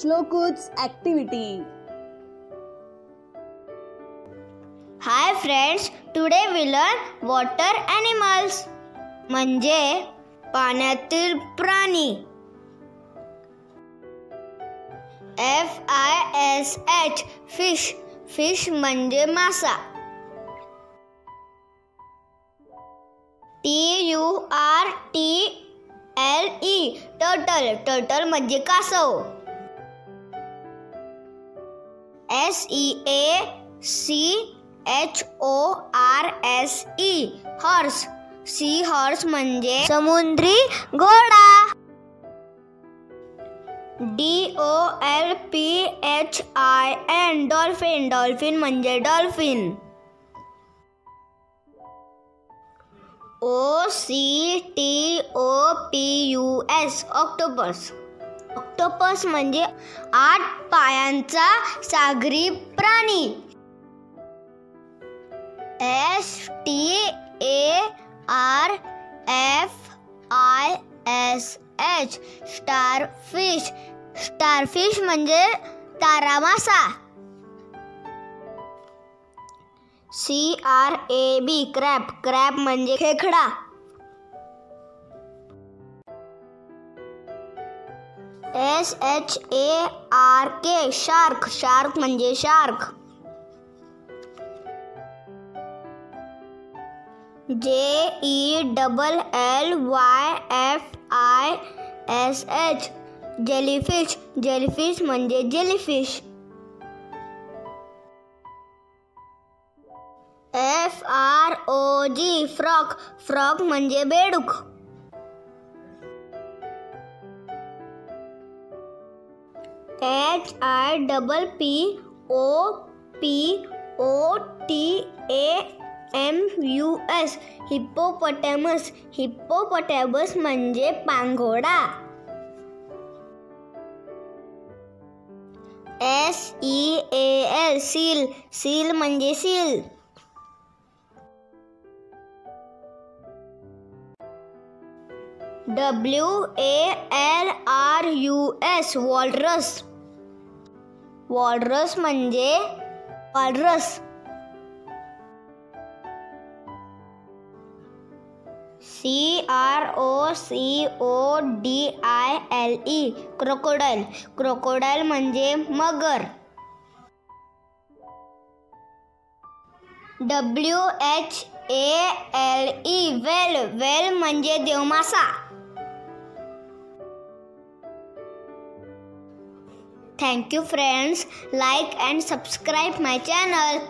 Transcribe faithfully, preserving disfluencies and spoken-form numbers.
श्लोकुट्स activity. Hi friends, today we learn water animals म्हणजे पाण्यातील प्राणी। F I S H fish fish म्हणजे मासा। T U R T L E turtle turtle म्हणजे कासव। S E A C H O R S E horse sea horse म्हणजे समुद्री घोडा। D O L P H I N dolphin dolphin म्हणजे dolphin. O C T O P U S octopus octopus म्हणजे आठ पायांचा सागरी प्राणी। S T A R F I S H star fish star fish म्हणजे तारामासा। C R A B crab crab म्हणजे खेकडा। S H A R K shark shark म्हणजे shark. J E double L Y F I S H jellyfish jellyfish म्हणजे jellyfish. F R O G frog frog म्हणजे बेडूक। H I double P O P O T A M U S hippopotamus hippopotamus म्हणजे पांघोडा। S E A L seal seal म्हणजे seal. W A L R U S walrus walrus म्हणजे walrus. C R O C O D I L E crocodile crocodile म्हणजे मगर। W H A L E whale whale म्हणजे देवमासा। Thank you friends. Like and subscribe my channel.